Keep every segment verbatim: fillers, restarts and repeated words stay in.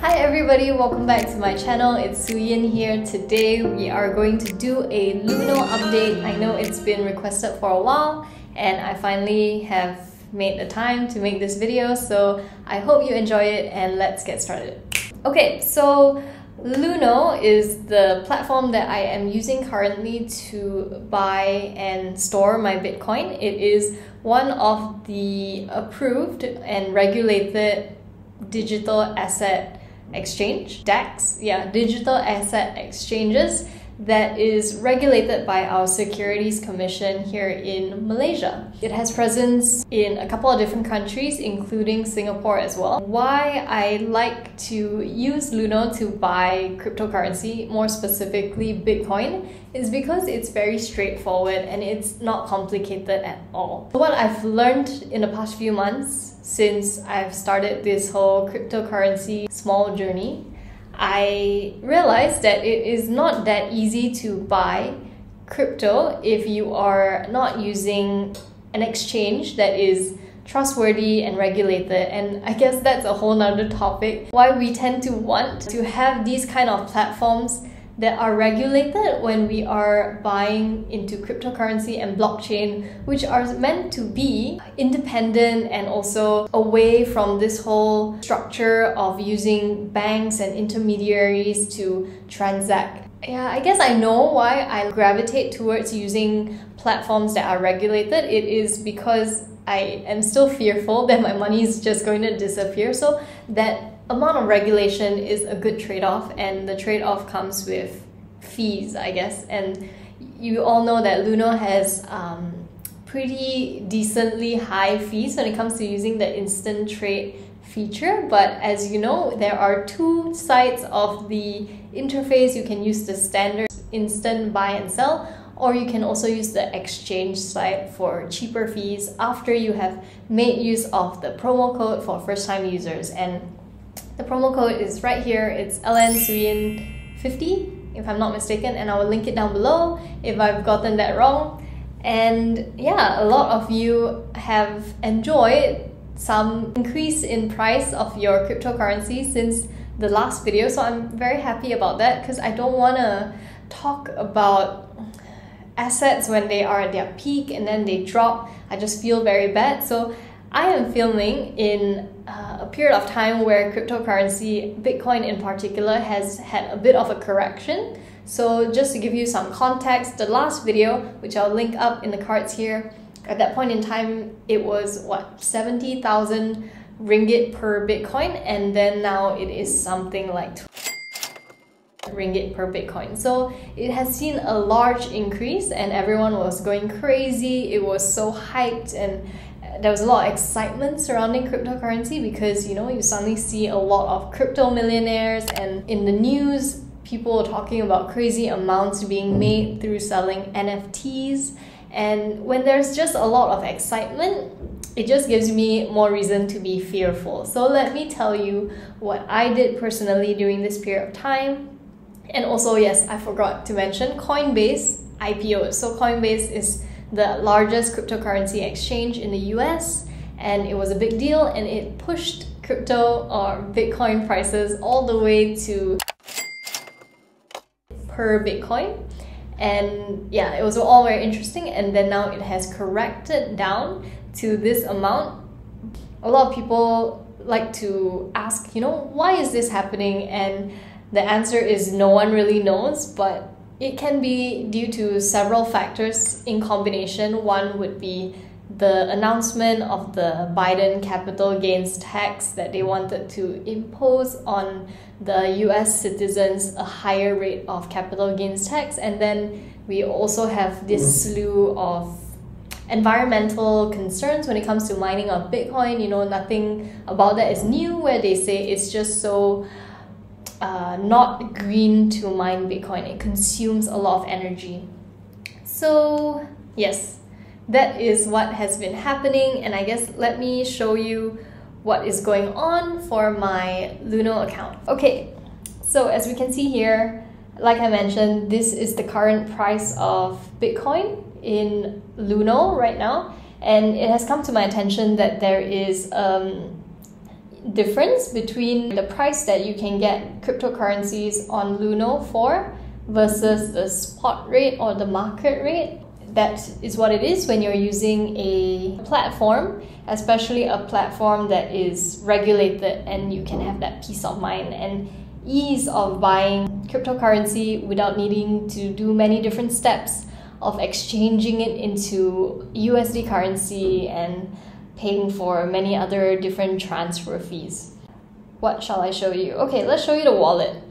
Hi everybody, welcome back to my channel. It's Suyin here. Today we are going to do a Luno update. I know it's been requested for a while and I finally have made the time to make this video, so I hope you enjoy it and let's get started. Okay, so Luno is the platform that I am using currently to buy and store my Bitcoin. It is one of the approved and regulated digital asset exchange, DAX, yeah, digital asset exchanges that is regulated by our Securities Commission here in Malaysia. It has presence in a couple of different countries, including Singapore as well. Why I like to use Luno to buy cryptocurrency, more specifically Bitcoin, is because it's very straightforward and it's not complicated at all. What I've learned in the past few months since I've started this whole cryptocurrency small journey, I realized that it is not that easy to buy crypto if you are not using an exchange that is trustworthy and regulated, and I guess that's a whole nother topic. Why we tend to want to have these kind of platforms that are regulated when we are buying into cryptocurrency and blockchain, which are meant to be independent and also away from this whole structure of using banks and intermediaries to transact. Yeah, I guess I know why I gravitate towards using platforms that are regulated. It is because I am still fearful that my money is just going to disappear, so that amount of regulation is a good trade-off, and the trade-off comes with fees, I guess. And you all know that Luno has um, pretty decently high fees when it comes to using the instant trade feature, but as you know, there are two sides of the interface. You can use the standard instant buy and sell, or you can also use the exchange site for cheaper fees after you have made use of the promo code for first-time users. And the promo code is right here, it's L N S U Y I N fifty, if I'm not mistaken, and I will link it down below if I've gotten that wrong. And yeah, a lot of you have enjoyed some increase in price of your cryptocurrency since the last video, so I'm very happy about that because I don't want to talk about assets when they are at their peak and then they drop. I just feel very bad. So I am filming in uh, a period of time where cryptocurrency, Bitcoin in particular, has had a bit of a correction. So just to give you some context, the last video, which I'll link up in the cards here, at that point in time, it was what, seventy thousand ringgit per Bitcoin, and then now it is something like ringgit per Bitcoin. So it has seen a large increase and everyone was going crazy. It was so hyped and there was a lot of excitement surrounding cryptocurrency because, you know, you suddenly see a lot of crypto millionaires, and in the news people are talking about crazy amounts being made through selling N F Ts. And when there's just a lot of excitement, it just gives me more reason to be fearful. So let me tell you what I did personally during this period of time. And also, yes, I forgot to mention Coinbase I P O. So Coinbase is the largest cryptocurrency exchange in the U S, and it was a big deal, and it pushed crypto or Bitcoin prices all the way to per Bitcoin. And yeah, it was all very interesting, and then now it has corrected down to this amount. A lot of people like to ask, you know, why is this happening? And the answer is no one really knows, but it can be due to several factors in combination. One would be the announcement of the Biden capital gains tax that they wanted to impose on the U S citizens, a higher rate of capital gains tax. And then we also have this slew of environmental concerns when it comes to mining of Bitcoin. You know, nothing about that is new, where they say it's just so Uh, not green to mine Bitcoin. It consumes a lot of energy. So yes, that is what has been happening, and I guess let me show you what is going on for my Luno account. Okay, so as we can see here, like I mentioned, this is the current price of Bitcoin in Luno right now, and it has come to my attention that there is um, difference between the price that you can get cryptocurrencies on Luno for versus the spot rate or the market rate. That is what it is when you're using a platform, especially a platform that is regulated, and you can have that peace of mind and ease of buying cryptocurrency without needing to do many different steps of exchanging it into U S D currency and paying for many other different transfer fees. What shall I show you? Okay, let's show you the wallet.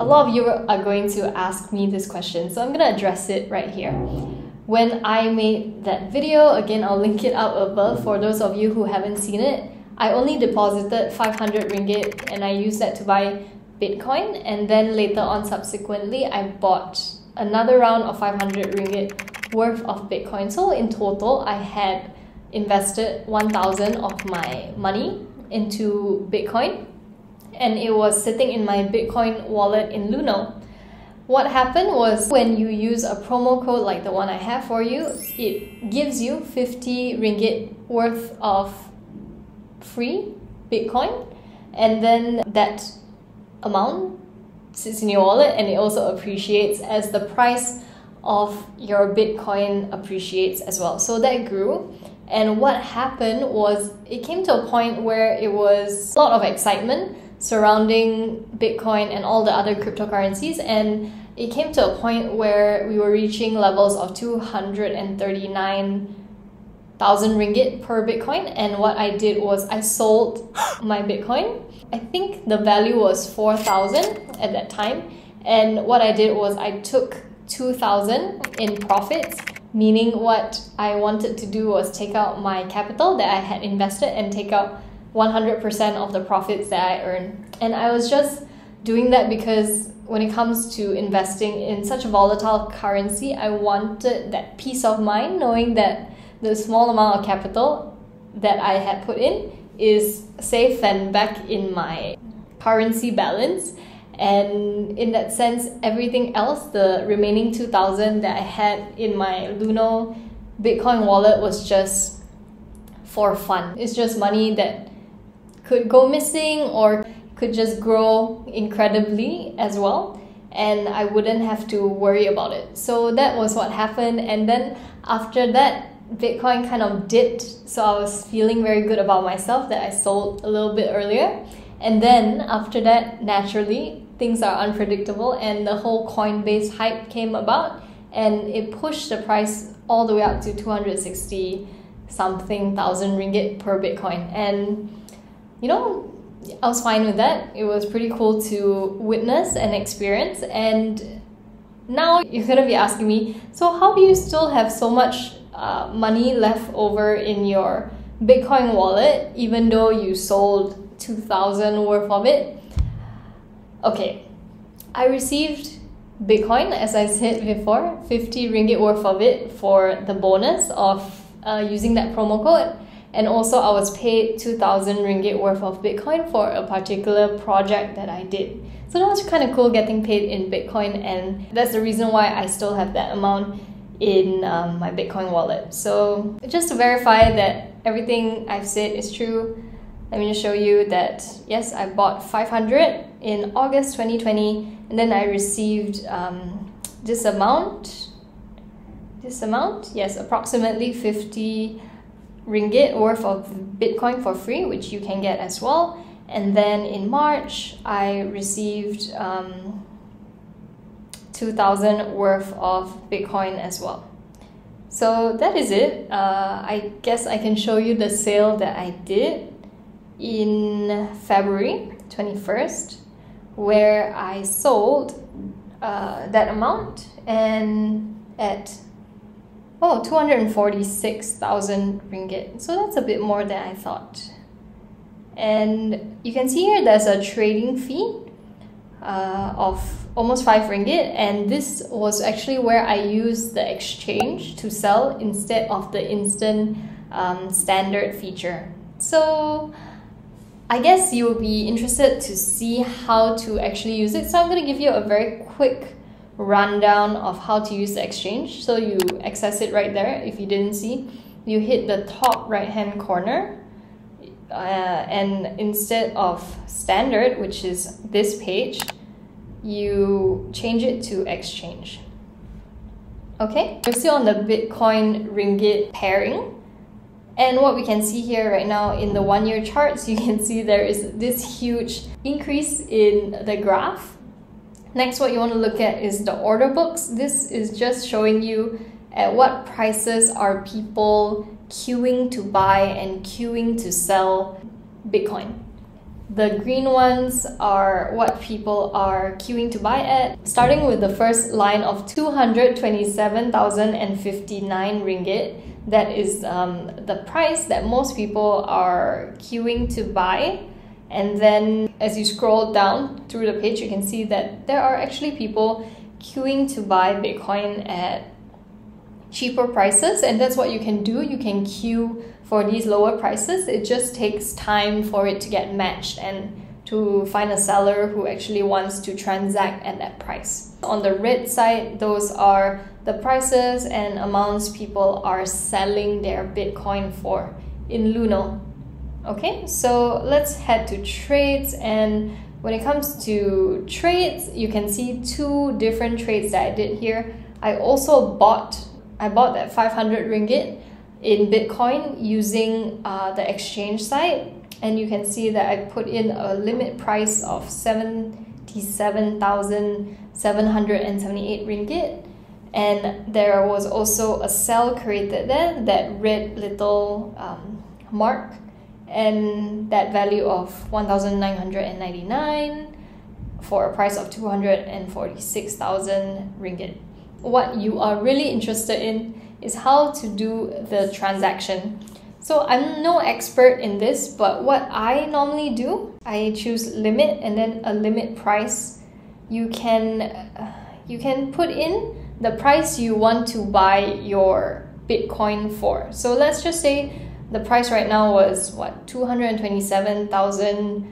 A lot of you are going to ask me this question, so I'm going to address it right here. When I made that video, again, I'll link it up above for those of you who haven't seen it. I only deposited five hundred ringgit and I used that to buy Bitcoin, and then later on subsequently I bought another round of five hundred ringgit worth of Bitcoin. So in total, I had invested one thousand of my money into Bitcoin, and it was sitting in my Bitcoin wallet in Luno. What happened was, when you use a promo code like the one I have for you, it gives you fifty ringgit worth of free Bitcoin, and then that amount sits in your wallet, and it also appreciates as the price of your Bitcoin appreciates as well. So that grew, and what happened was it came to a point where it was a lot of excitement surrounding Bitcoin and all the other cryptocurrencies, and it came to a point where we were reaching levels of two hundred thirty-nine thousand ringgit per Bitcoin. And what I did was I sold my Bitcoin. I think the value was four thousand at that time, and what I did was I took two thousand in profits, meaning what I wanted to do was take out my capital that I had invested and take out one hundred percent of the profits that I earned. And I was just doing that because when it comes to investing in such a volatile currency, I wanted that peace of mind knowing that the small amount of capital that I had put in is safe and back in my currency balance. And in that sense, everything else, the remaining two thousand that I had in my Luno Bitcoin wallet, was just for fun. It's just money that could go missing or could just grow incredibly as well, and I wouldn't have to worry about it. So that was what happened, and then after that, Bitcoin kind of dipped, so I was feeling very good about myself that I sold a little bit earlier. And then after that, naturally, things are unpredictable, and the whole Coinbase hype came about, and it pushed the price all the way up to two hundred sixty something thousand ringgit per Bitcoin. And you know, I was fine with that. It was pretty cool to witness and experience. And now you're gonna be asking me, so how do you still have so much uh, money left over in your Bitcoin wallet even though you sold two thousand worth of it? Okay, I received Bitcoin, as I said before, fifty ringgit worth of it for the bonus of uh, using that promo code, and also I was paid two thousand ringgit worth of Bitcoin for a particular project that I did. So that was kind of cool, getting paid in Bitcoin, and that's the reason why I still have that amount in um, my Bitcoin wallet. So just to verify that everything I've said is true, let me just show you that, yes, I bought five hundred in August twenty twenty, and then I received um, this amount, this amount, yes, approximately fifty ringgit worth of Bitcoin for free, which you can get as well. And then in March, I received um, two thousand worth of Bitcoin as well. So that is it. Uh, I guess I can show you the sale that I did in February twenty-first, where I sold uh, that amount, and at oh two hundred forty-six thousand ringgit, so that's a bit more than I thought. And you can see here there's a trading fee uh, of almost five ringgit, and this was actually where I used the exchange to sell instead of the instant um, standard feature. So I guess you will be interested to see how to actually use it. So I'm going to give you a very quick rundown of how to use the exchange. So you access it right there. If you didn't see, you hit the top right hand corner. uh, and instead of standard, which is this page, you change it to exchange. Okay, we're still on the Bitcoin ringgit pairing, and what we can see here right now in the one-year charts, you can see there is this huge increase in the graph. Next, what you want to look at is the order books. This is just showing you at what prices are people queuing to buy and queuing to sell Bitcoin. The green ones are what people are queuing to buy at, starting with the first line of two hundred twenty-seven thousand fifty-nine ringgit. That is um, the price that most people are queuing to buy. And then as you scroll down through the page, you can see that there are actually people queuing to buy Bitcoin at cheaper prices, and that's what you can do. You can queue for these lower prices. It just takes time for it to get matched and to find a seller who actually wants to transact at that price. On the red side, those are the prices and amounts people are selling their Bitcoin for in Luno. Okay, so let's head to trades, and when it comes to trades, you can see two different trades that I did here. I also bought I bought that five hundred ringgit in Bitcoin using uh, the exchange site, and you can see that I put in a limit price of seventy-seven thousand seven hundred seventy-eight ringgit, and there was also a sell created there, that red little um, mark, and that value of one thousand nine hundred ninety-nine for a price of two hundred forty-six thousand ringgit. What you are really interested in is how to do the transaction. So I'm no expert in this, but what I normally do, I choose limit and then a limit price. You can, uh, you can put in the price you want to buy your Bitcoin for. So let's just say the price right now was what, two hundred twenty-seven thousand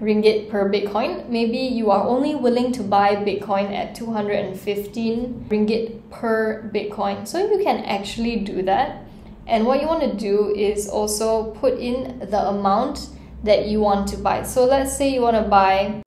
ringgit per Bitcoin. Maybe you are only willing to buy Bitcoin at two hundred fifteen ringgit per Bitcoin, so you can actually do that. And what you want to do is also put in the amount that you want to buy. So let's say you want to buy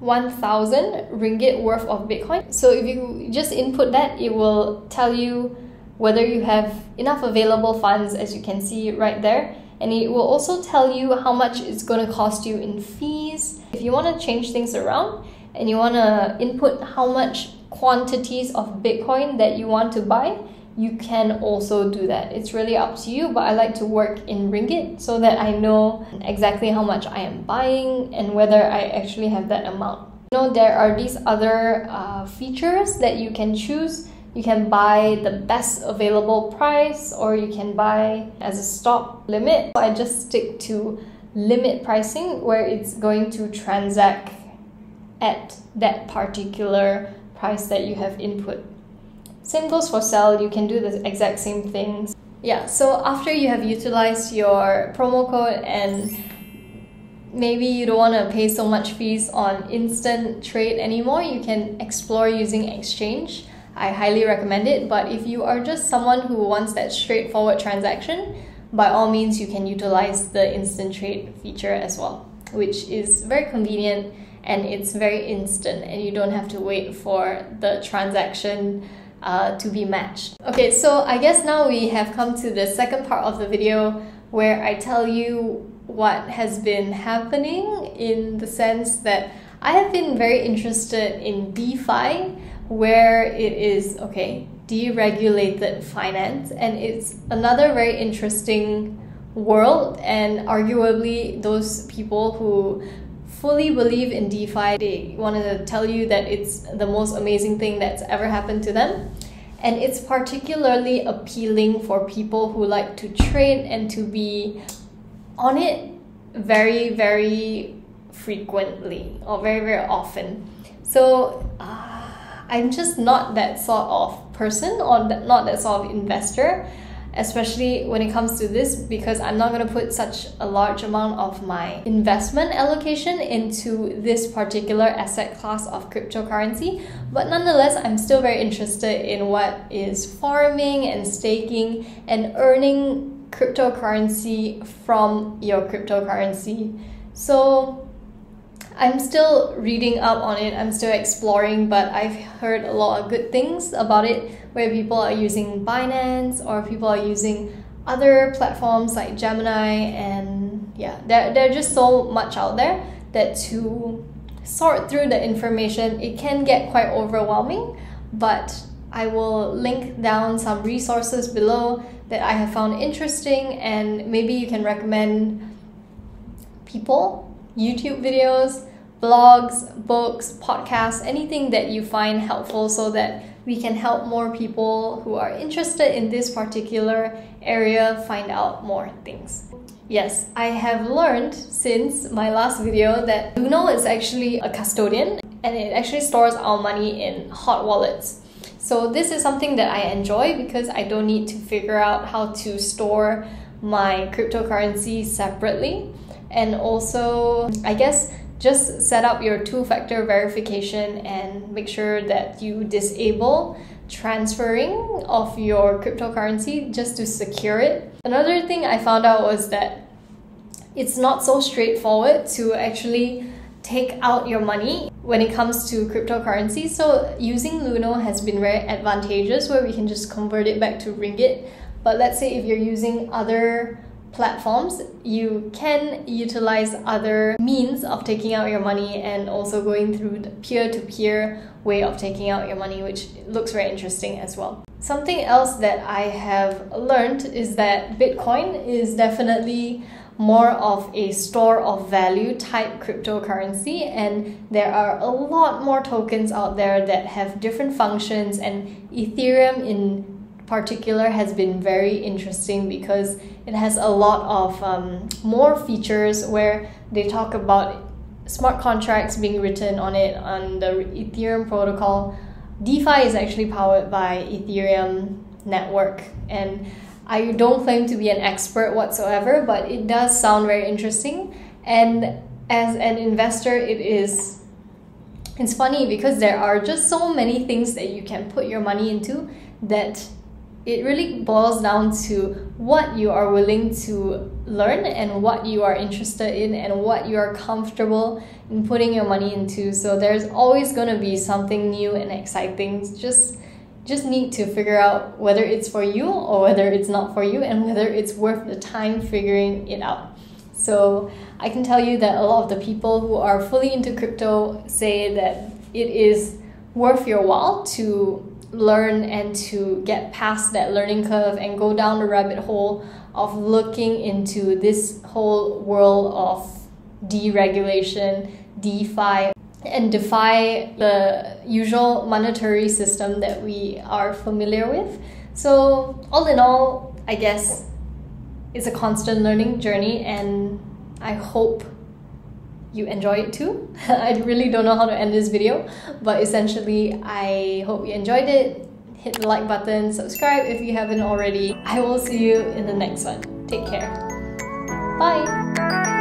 one thousand ringgit worth of Bitcoin. So if you just input that, it will tell you whether you have enough available funds, as you can see right there. And it will also tell you how much it's going to cost you in fees. If you want to change things around and you want to input how much quantities of Bitcoin that you want to buy, you can also do that. It's really up to you, but I like to work in ringgit so that I know exactly how much I am buying and whether I actually have that amount. You know, there are these other uh, features that you can choose. You can buy the best available price, or you can buy as a stop limit. So I just stick to limit pricing, where it's going to transact at that particular price that you have input. Same goes for sell. You can do the exact same things. Yeah, so after you have utilized your promo code and maybe you don't want to pay so much fees on instant trade anymore, you can explore using exchange. I highly recommend it, but if you are just someone who wants that straightforward transaction, by all means you can utilize the instant trade feature as well, which is very convenient and it's very instant, and you don't have to wait for the transaction uh, to be matched. Okay, so I guess now we have come to the second part of the video, where I tell you what has been happening, in the sense that I have been very interested in DeFi, where it is, okay, deregulated finance, and it's another very interesting world, and arguably those people who fully believe in DeFi, they want to tell you that it's the most amazing thing that's ever happened to them, and it's particularly appealing for people who like to trade and to be on it very, very frequently or very, very often. So uh, I'm just not that sort of person, or not that sort of investor, especially when it comes to this, because I'm not going to put such a large amount of my investment allocation into this particular asset class of cryptocurrency. But nonetheless, I'm still very interested in what is farming and staking and earning cryptocurrency from your cryptocurrency. So I'm still reading up on it, I'm still exploring, but I've heard a lot of good things about it, where people are using Binance or people are using other platforms like Gemini, and yeah, there, there are just so much out there that to sort through the information, it can get quite overwhelming, but I will link down some resources below that I have found interesting, and maybe you can recommend people, YouTube videos, blogs, books, podcasts, anything that you find helpful so that we can help more people who are interested in this particular area find out more things. Yes, I have learned since my last video that Luno is actually a custodian, and it actually stores our money in hot wallets. So this is something that I enjoy because I don't need to figure out how to store my cryptocurrency separately. And also, I guess, just set up your two-factor verification and make sure that you disable transferring of your cryptocurrency just to secure it. Another thing I found out was that it's not so straightforward to actually take out your money when it comes to cryptocurrency. So using Luno has been very advantageous, where we can just convert it back to ringgit. But let's say if you're using other platforms, you can utilize other means of taking out your money, and also going through the peer-to-peer way of taking out your money, which looks very interesting as well. Something else that I have learned is that Bitcoin is definitely more of a store of value type cryptocurrency, and there are a lot more tokens out there that have different functions, and Ethereum in particular has been very interesting because it has a lot of um, more features, where they talk about smart contracts being written on it, on the Ethereum protocol. DeFi is actually powered by Ethereum network, and I don't claim to be an expert whatsoever, but it does sound very interesting. And as an investor, it is it's funny because there are just so many things that you can put your money into that it really boils down to what you are willing to learn and what you are interested in and what you are comfortable in putting your money into. So there's always going to be something new and exciting. Just just need to figure out whether it's for you or whether it's not for you, and whether it's worth the time figuring it out. So I can tell you that a lot of the people who are fully into crypto say that it is worth your while to learn and to get past that learning curve and go down the rabbit hole of looking into this whole world of deregulation, DeFi, and defy the usual monetary system that we are familiar with. So all in all, I guess it's a constant learning journey, and I hope you enjoy it too. I really don't know how to end this video, but essentially I hope you enjoyed it. Hit the like button, subscribe if you haven't already. I will see you in the next one. Take care. Bye!